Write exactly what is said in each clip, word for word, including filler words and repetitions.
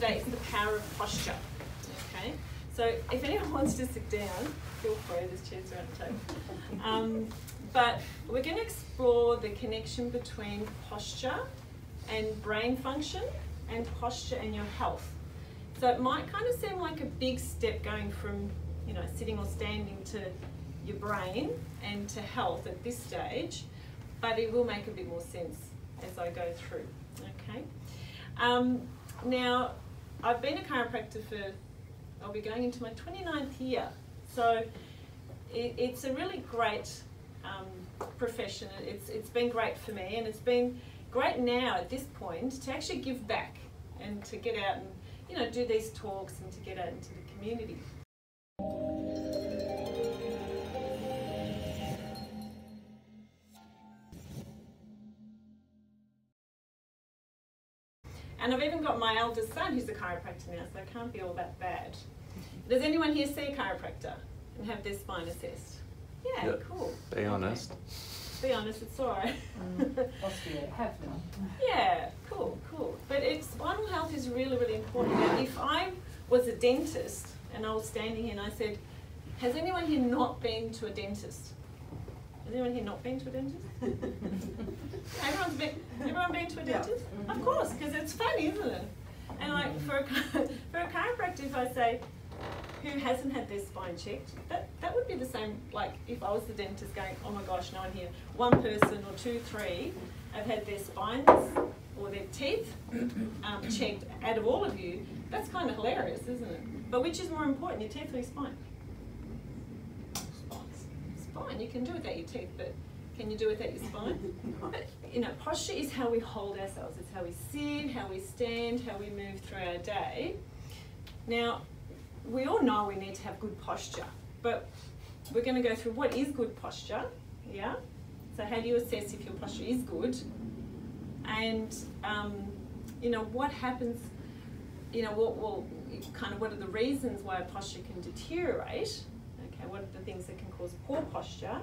today is the power of posture. Okay, so if anyone wants to sit down, feel free, there's chairs around the table. Um, but we're going to explore the connection between posture and brain function and posture and your health. So it might kind of seem like a big step going from, you know, sitting or standing to your brain and to health at this stage, but it will make a bit more sense as I go through. Okay. Um, now, I've been a chiropractor for, I'll be going into my twenty-ninth year, so it, it's a really great um, profession. It's, it's been great for me, and it's been great now at this point to actually give back and to get out and, you know, do these talks and to get out into the community. And I've even got my eldest son who's a chiropractor now, so I can't be all that bad. Does anyone here see a chiropractor and have their spine assessed? Yeah, yep. Cool. Be honest. Okay. Be honest, it's all right. Mm, yeah, have done. Yeah, cool, cool. But it's, spinal health is really, really important. And if I was a dentist and I was standing here and I said, has anyone here not been to a dentist? Has anyone here not been to a dentist? Everyone's been, everyone been to a dentist? Yeah. Of course, because it's funny, isn't it? And like for a, for a chiropractor, if I say, who hasn't had their spine checked, that, that would be the same, like if I was the dentist going, oh my gosh, no one here, one person or two, three, have had their spines or their teeth um, checked out of all of you. That's kind of hilarious, isn't it? But which is more important, your teeth or your spine? Spine. You can do without your teeth, but can you do without your spine? But, you know, posture is how we hold ourselves. It's how we sit, how we stand, how we move through our day. Now, we all know we need to have good posture, but we're going to go through what is good posture, yeah? So how do you assess if your posture is good? And, um, you know, what happens, you know, what will, kind of what are the reasons why a posture can deteriorate? Okay, what are the things that can cause poor posture?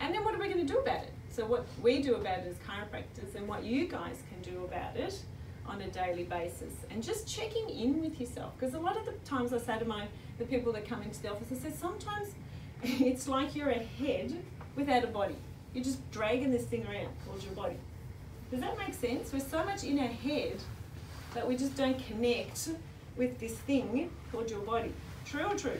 And then what are we going to do about it? So what we do about it as chiropractors and what you guys can do about it on a daily basis. And just checking in with yourself. Because a lot of the times I say to my the people that come into the office, I say sometimes it's like you're a head without a body. You're just dragging this thing around called your body. Does that make sense? We're so much in our head that we just don't connect with this thing called your body. True or true?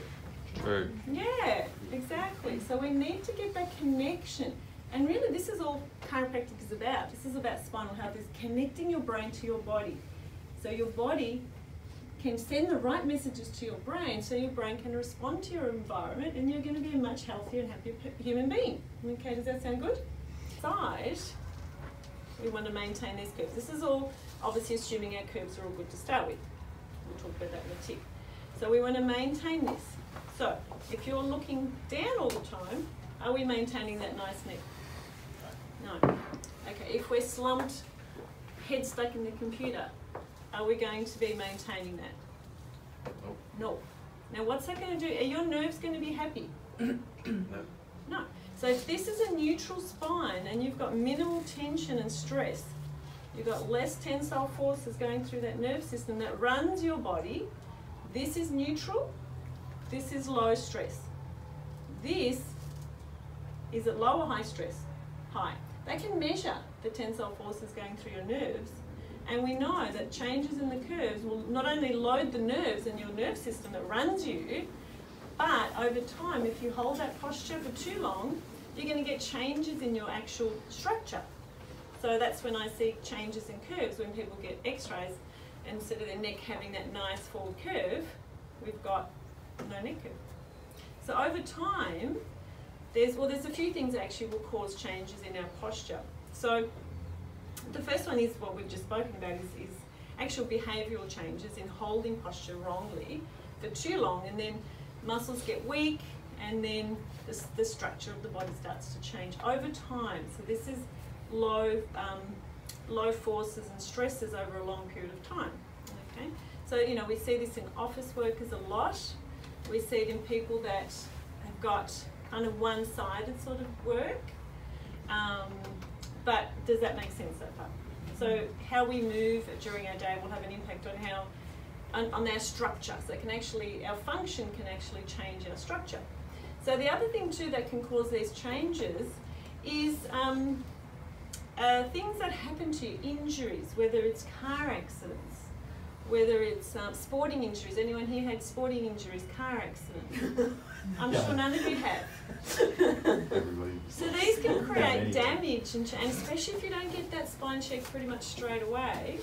True. Yeah, exactly. So we need to get that connection. And really this is all chiropractic is about. This is about spinal health, is connecting your brain to your body. So your body can send the right messages to your brain so your brain can respond to your environment and you're going to be a much healthier and happier human being. Okay, does that sound good? Side, we want to maintain these curves. This is all obviously assuming our curves are all good to start with. We'll talk about that in a tick. So we want to maintain this. So, if you're looking down all the time, are we maintaining that nice neck? No. Okay, if we're slumped, head stuck in the computer, are we going to be maintaining that? No. Now, what's that going to do? Are your nerves going to be happy? No. No. So, if this is a neutral spine and you've got minimal tension and stress, you've got less tensile forces going through that nerve system that runs your body, this is neutral. This is low stress. This is at low or high stress? High. They can measure the tensile forces going through your nerves, and we know that changes in the curves will not only load the nerves and your nerve system that runs you, but over time, if you hold that posture for too long, you're going to get changes in your actual structure. So that's when I see changes in curves, when people get x-rays, and instead of their neck having that nice full curve, we've got no neck curve. So over time, there's well, there's a few things that actually will cause changes in our posture. So the first one is what we've just spoken about is, is actual behavioural changes in holding posture wrongly for too long, and then muscles get weak, and then the, the structure of the body starts to change over time. So this is low, um, low forces and stresses over a long period of time. Okay, so you know we see this in office workers a lot. We see it in people that have got kind of one-sided sort of work. Um, but does that make sense so far? So how we move during our day will have an impact on how on, on our structure. So it can actually, our function can actually change our structure. So the other thing too that can cause these changes is um, uh, things that happen to you, injuries, whether it's car accidents, whether it's um, sporting injuries. Anyone here had sporting injuries, car accidents? I'm yeah. sure none of you have. So these can create damage, and, and especially if you don't get that spine checked pretty much straight away.